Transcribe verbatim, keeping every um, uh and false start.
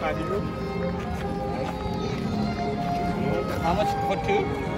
five euros. How much for two?